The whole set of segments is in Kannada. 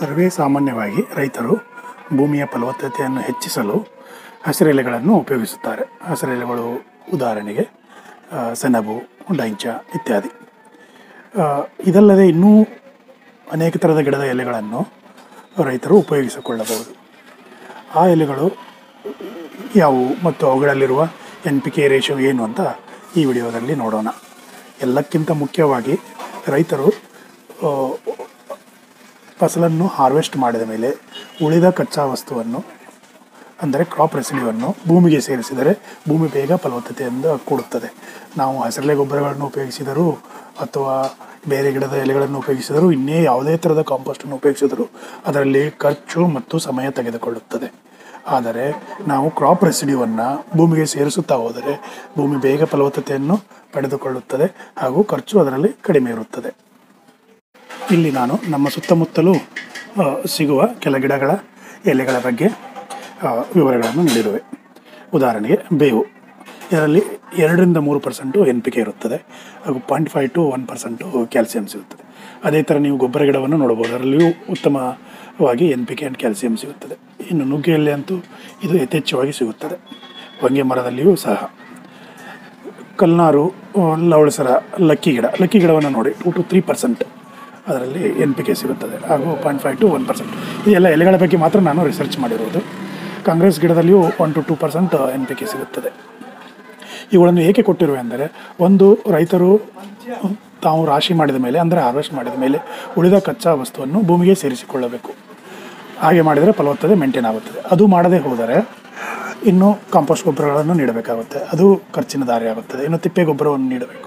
ಸರ್ವೇ ಸಾಮಾನ್ಯವಾಗಿ ರೈತರು ಭೂಮಿಯ ಫಲವತ್ತತೆಯನ್ನು ಹೆಚ್ಚಿಸಲು ಹಸಿರೆಲೆಗಳನ್ನು ಉಪಯೋಗಿಸುತ್ತಾರೆ. ಹಸಿರೆಲೆಗಳು ಉದಾಹರಣೆಗೆ ಸೆಣಬು, ಡೈಂಚ ಇತ್ಯಾದಿ. ಇದಲ್ಲದೆ ಇನ್ನೂ ಅನೇಕ ಥರದ ಗಿಡದ ಎಲೆಗಳನ್ನು ರೈತರು ಉಪಯೋಗಿಸಿಕೊಳ್ಳಬಹುದು. ಆ ಎಲೆಗಳು ಯಾವುವು ಮತ್ತು ಅವುಗಳಲ್ಲಿರುವ NPK ರೇಷಿಯೋ ಏನು ಅಂತ ಈ ವಿಡಿಯೋದಲ್ಲಿ ನೋಡೋಣ. ಎಲ್ಲಕ್ಕಿಂತ ಮುಖ್ಯವಾಗಿ ರೈತರು ಫಸಲನ್ನು ಹಾರ್ವೆಸ್ಟ್ ಮಾಡಿದ ಮೇಲೆ ಉಳಿದ ಕಚ್ಚಾ ವಸ್ತುವನ್ನು ಅಂದರೆ ಕ್ರಾಪ್ ರೆಸಿಡ್ಯೂವನ್ನು ಭೂಮಿಗೆ ಸೇರಿಸಿದರೆ ಭೂಮಿ ಬೇಗ ಫಲವತ್ತತೆಯಿಂದ ಕೊಡುತ್ತದೆ. ನಾವು ಹಸಿರೆಲೆ ಗೊಬ್ಬರಗಳನ್ನು ಉಪಯೋಗಿಸಿದರೂ ಅಥವಾ ಬೇರೆ ಗಿಡದ ಎಲೆಗಳನ್ನು ಉಪಯೋಗಿಸಿದರೂ ಇನ್ನೇ ಯಾವುದೇ ಥರದ ಕಾಂಪೋಸ್ಟನ್ನು ಉಪಯೋಗಿಸಿದರೂ ಅದರಲ್ಲಿ ಖರ್ಚು ಮತ್ತು ಸಮಯ ತೆಗೆದುಕೊಳ್ಳುತ್ತದೆ. ಆದರೆ ನಾವು ಕ್ರಾಪ್ ರೆಸಿಡ್ಯೂವನ್ನು ಭೂಮಿಗೆ ಸೇರಿಸುತ್ತಾ ಹೋದರೆ ಭೂಮಿ ಬೇಗ ಫಲವತ್ತತೆಯನ್ನು ಪಡೆದುಕೊಳ್ಳುತ್ತದೆ ಹಾಗೂ ಖರ್ಚು ಅದರಲ್ಲಿ ಕಡಿಮೆ ಇರುತ್ತದೆ. ಇಲ್ಲಿ ನಾನು ನಮ್ಮ ಸುತ್ತಮುತ್ತಲೂ ಸಿಗುವ ಕೆಲ ಗಿಡಗಳ ಎಲೆಗಳ ಬಗ್ಗೆ ವಿವರಗಳನ್ನು ನೀಡಿರುವೆ. ಉದಾಹರಣೆಗೆ ಬೇವು, ಇದರಲ್ಲಿ 2-3% NPK ಇರುತ್ತದೆ ಹಾಗೂ 0.5-1% ಕ್ಯಾಲ್ಸಿಯಂ ಸಿಗುತ್ತದೆ. ಅದೇ ಥರ ನೀವು ಗೊಬ್ಬರ ಗಿಡವನ್ನು ನೋಡಬಹುದು, ಅದರಲ್ಲಿಯೂ ಉತ್ತಮವಾಗಿ NPK ಆ್ಯಂಡ್ ಕ್ಯಾಲ್ಸಿಯಂ ಸಿಗುತ್ತದೆ. ಇನ್ನು ನುಗ್ಗೆಯಲ್ಲಿ ಅಂತೂ ಇದು ಯಥೇಚ್ಛವಾಗಿ ಸಿಗುತ್ತದೆ. ಹೊಂಗೆ ಮರದಲ್ಲಿಯೂ ಸಹ. ಕಲ್ನಾರು, ಲವಳಸರ, ಲಕ್ಕಿ ಗಿಡವನ್ನು ನೋಡಿ 2-3% ಅದರಲ್ಲಿ NPK ಸಿಗುತ್ತದೆ ಹಾಗೂ 0.5-1%. ಇದೆಲ್ಲ ಎಲೆಗಳ ಬಗ್ಗೆ ಮಾತ್ರ ನಾನು ರಿಸರ್ಚ್ ಮಾಡಿರುವುದು. ಕಾಂಗ್ರೆಸ್ ಗಿಡದಲ್ಲಿಯೂ 1-2% NPK ಸಿಗುತ್ತದೆ. ಇವುಗಳನ್ನು ಏಕೆ ಕೊಟ್ಟಿರುವೆ ಅಂದರೆ, ಒಂದು, ರೈತರು ತಾವು ರಾಶಿ ಮಾಡಿದ ಮೇಲೆ ಅಂದರೆ ಹಾರ್ವೆಸ್ಟ್ ಮಾಡಿದ ಮೇಲೆ ಉಳಿದ ಕಚ್ಚಾ ವಸ್ತುವನ್ನು ಭೂಮಿಗೆ ಸೇರಿಸಿಕೊಳ್ಳಬೇಕು. ಹಾಗೆ ಮಾಡಿದರೆ ಫಲವತ್ತತೆ ಮೇಂಟೈನ್ ಆಗುತ್ತದೆ. ಅದು ಮಾಡದೇ ಹೋದರೆ ಇನ್ನೂ ಕಾಂಪೋಸ್ಟ್ ಗೊಬ್ಬರಗಳನ್ನು ನೀಡಬೇಕಾಗುತ್ತೆ, ಅದು ಖರ್ಚಿನ ದಾರಿ ಆಗುತ್ತದೆ. ಇನ್ನು ತಿಪ್ಪೆ ಗೊಬ್ಬರವನ್ನು ನೀಡಬೇಕು.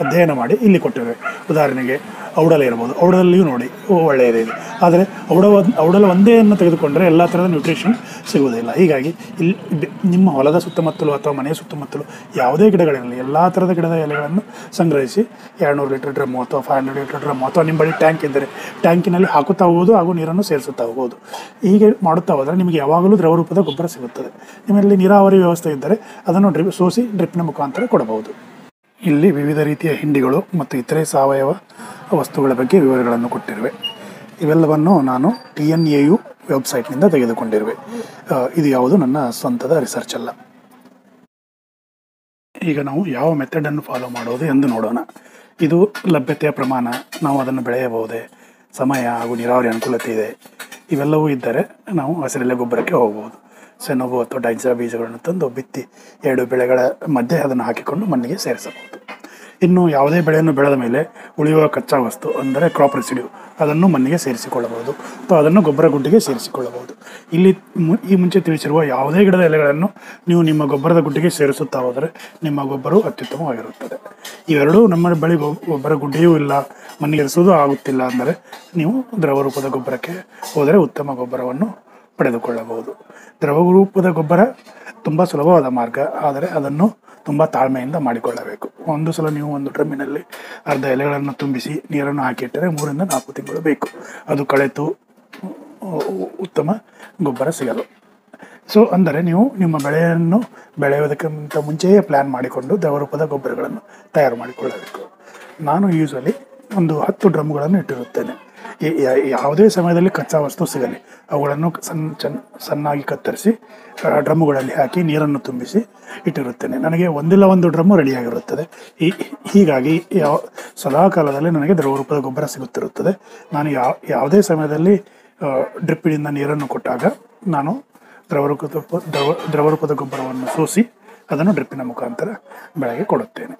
ಅಧ್ಯಯನ ಮಾಡಿ ಇಲ್ಲಿ ಕೊಟ್ಟಿರುವೆ. ಉದಾಹರಣೆಗೆ ಔಡಲ ಇರ್ಬೋದು, ಔಡಲಲ್ಲಿಯೂ ನೋಡಿ ಒಳ್ಳೆಯದೇ ಇದೆ. ಆದರೆ ಔಡಲ ಒಂದೇಯನ್ನು ತೆಗೆದುಕೊಂಡರೆ ಎಲ್ಲ ಥರದ ನ್ಯೂಟ್ರಿಷನ್ ಸಿಗುವುದಿಲ್ಲ. ಹೀಗಾಗಿ ಇಲ್ಲಿ ನಿಮ್ಮ ಹೊಲದ ಸುತ್ತಮುತ್ತಲೂ ಅಥವಾ ಮನೆಯ ಸುತ್ತಮುತ್ತಲೂ ಯಾವುದೇ ಗಿಡಗಳಿರಲಿ ಎಲ್ಲ ಥರದ ಗಿಡದ ಎಲೆಗಳನ್ನು ಸಂಗ್ರಹಿಸಿ 200 ಲೀಟರ್ ಡ್ರಮ್ಮು ಅಥವಾ 500 ಲೀಟರ್ ಡ್ರಮ್ಮು ಅಥವಾ ನಿಮ್ಮ ಬಳಿ ಟ್ಯಾಂಕ್ ಇದ್ದರೆ ಟ್ಯಾಂಕಿನಲ್ಲಿ ಹಾಕುತ್ತಾ ಹೋಗೋದು ಹಾಗೂ ನೀರನ್ನು ಸೇರಿಸುತ್ತಾ ಹೋಗೋದು. ಹೀಗೆ ಮಾಡುತ್ತಾ ಹೋದರೆ ನಿಮಗೆ ಯಾವಾಗಲೂ ದ್ರವರೂಪದ ಗೊಬ್ಬರ ಸಿಗುತ್ತದೆ. ನಿಮ್ಮಲ್ಲಿ ನೀರಾವರಿ ವ್ಯವಸ್ಥೆ ಇದ್ದರೆ ಅದನ್ನು ಡ್ರಿಪ್ನ ಮುಖಾಂತರ ಕೊಡಬಹುದು. ಇಲ್ಲಿ ವಿವಿಧ ರೀತಿಯ ಹಿಂಡಿಗಳು ಮತ್ತು ಇತರೆ ಸಾವಯವ ವಸ್ತುಗಳ ಬಗ್ಗೆ ವಿವರಗಳನ್ನು ಕೊಟ್ಟಿರುವೆ. ಇವೆಲ್ಲವನ್ನು ನಾನು TNAU ವೆಬ್ಸೈಟ್ನಿಂದ ತೆಗೆದುಕೊಂಡಿರುವೆ. ಇದು ಯಾವುದು ನನ್ನ ಸ್ವಂತದ ರಿಸರ್ಚ್ ಅಲ್ಲ. ಈಗ ನಾವು ಯಾವ ಮೆಥಡನ್ನು ಫಾಲೋ ಮಾಡೋದು ಎಂದು ನೋಡೋಣ. ಇದು ಲಭ್ಯತೆಯ ಪ್ರಮಾಣ, ನಾವು ಅದನ್ನು ಬೆಳೆಯಬಹುದೇ, ಸಮಯ ಹಾಗೂ ನೀರಾವರಿ ಅನುಕೂಲತೆ ಇದೆ, ಇವೆಲ್ಲವೂ ಇದ್ದರೆ ನಾವು ಹಸಿರೆಲೆ ಗೊಬ್ಬರಕ್ಕೆ ಹೋಗಬಹುದು. ಸೆಣಬು ಅಥವಾ ಡೈಂಚ ಬೀಜಗಳನ್ನು ತಂದು ಬಿತ್ತಿ 2 ಬೆಳೆಗಳ ಮಧ್ಯೆ ಅದನ್ನು ಹಾಕಿಕೊಂಡು ಮಣ್ಣಿಗೆ ಸೇರಿಸಬಹುದು. ಇನ್ನು ಯಾವುದೇ ಬೆಳೆಯನ್ನು ಬೆಳೆದ ಮೇಲೆ ಉಳಿಯುವ ಕಚ್ಚಾ ವಸ್ತು ಅಂದರೆ ಕ್ರಾಪ್ ರೆಸಿಡ್ಯೂ ಅದನ್ನು ಮಣ್ಣಿಗೆ ಸೇರಿಸಿಕೊಳ್ಳಬಹುದು ಅಥವಾ ಅದನ್ನು ಗೊಬ್ಬರ ಗುಡ್ಡಿಗೆ ಸೇರಿಸಿಕೊಳ್ಳಬಹುದು. ಇಲ್ಲಿ ಈ ಮುಂಚೆ ತಿಳಿಸಿರುವ ಯಾವುದೇ ಗಿಡದ ಎಲೆಗಳನ್ನು ನೀವು ನಿಮ್ಮ ಗೊಬ್ಬರದ ಗುಡ್ಡಿಗೆ ಸೇರಿಸುತ್ತಾ ಹೋದರೆ ನಿಮ್ಮ ಗೊಬ್ಬರವು ಅತ್ಯುತ್ತಮವಾಗಿರುತ್ತದೆ. ಇವೆರಡೂ ನಮ್ಮ ಬಳಿ ಗೊಬ್ಬರ ಗುಡ್ಡಿಯೂ ಇಲ್ಲ, ಮಣ್ಣಿಗೆ ಸೇರಿಸುವುದು ಆಗುತ್ತಿಲ್ಲ ಅಂದರೆ ನೀವು ದ್ರವರೂಪದ ಗೊಬ್ಬರಕ್ಕೆ ಹೋದರೆ ಉತ್ತಮ ಗೊಬ್ಬರವನ್ನು ಪಡೆದುಕೊಳ್ಳಬಹುದು. ದ್ರವರೂಪದ ಗೊಬ್ಬರ ತುಂಬ ಸುಲಭವಾದ ಮಾರ್ಗ, ಆದರೆ ಅದನ್ನು ತುಂಬ ತಾಳ್ಮೆಯಿಂದ ಮಾಡಿಕೊಳ್ಳಬೇಕು. ಒಂದು ಸಲ ನೀವು ಒಂದು ಡ್ರಮ್ಮಿನಲ್ಲಿ ಅರ್ಧ ಎಲೆಗಳನ್ನು ತುಂಬಿಸಿ ನೀರನ್ನು ಹಾಕಿಟ್ಟರೆ 3-4 ತಿಂಗಳು ಬೇಕು ಅದು ಕಳೆತು ಉತ್ತಮ ಗೊಬ್ಬರ ಸಿಗಲು. ಸೊ ಅಂದರೆ ನೀವು ನಿಮ್ಮ ಬೆಳೆಯನ್ನು ಬೆಳೆಯೋದಕ್ಕಿಂತ ಮುಂಚೆಯೇ ಪ್ಲ್ಯಾನ್ ಮಾಡಿಕೊಂಡು ದ್ರವರೂಪದ ಗೊಬ್ಬರಗಳನ್ನು ತಯಾರು ಮಾಡಿಕೊಳ್ಳಬೇಕು. ನಾನು ಯೂಶ್ವಲಿ ಒಂದು 10 ಡ್ರಮ್ಗಳನ್ನು ಇಟ್ಟಿರುತ್ತೇನೆ. ಯಾವುದೇ ಸಮಯದಲ್ಲಿ ಕಚ್ಚಾ ವಸ್ತು ಸಿಗಲಿ ಅವುಗಳನ್ನು ಸಣ್ಣಾಗಿ ಕತ್ತರಿಸಿ ಡ್ರಮ್ಮುಗಳಲ್ಲಿ ಹಾಕಿ ನೀರನ್ನು ತುಂಬಿಸಿ ಇಟ್ಟಿರುತ್ತೇನೆ. ನನಗೆ ಒಂದಿಲ್ಲ ಒಂದು ಡ್ರಮ್ಮು ರೆಡಿಯಾಗಿರುತ್ತದೆ. ಹೀಗಾಗಿ ಸದಾ ಕಾಲದಲ್ಲಿ ನನಗೆ ದ್ರವರೂಪದ ಗೊಬ್ಬರ ಸಿಗುತ್ತಿರುತ್ತದೆ. ನಾನು ಯಾವುದೇ ಸಮಯದಲ್ಲಿ ಡ್ರಿಪ್ಪಿನಿಂದ ನೀರನ್ನು ಕೊಟ್ಟಾಗ ನಾನು ದ್ರವರೂಪದ ಗೊಬ್ಬರವನ್ನು ಸೋಸಿ ಅದನ್ನು ಡ್ರಿಪ್ಪಿನ ಮುಖಾಂತರ ಬೆಳೆಗೆ ಕೊಡುತ್ತೇನೆ.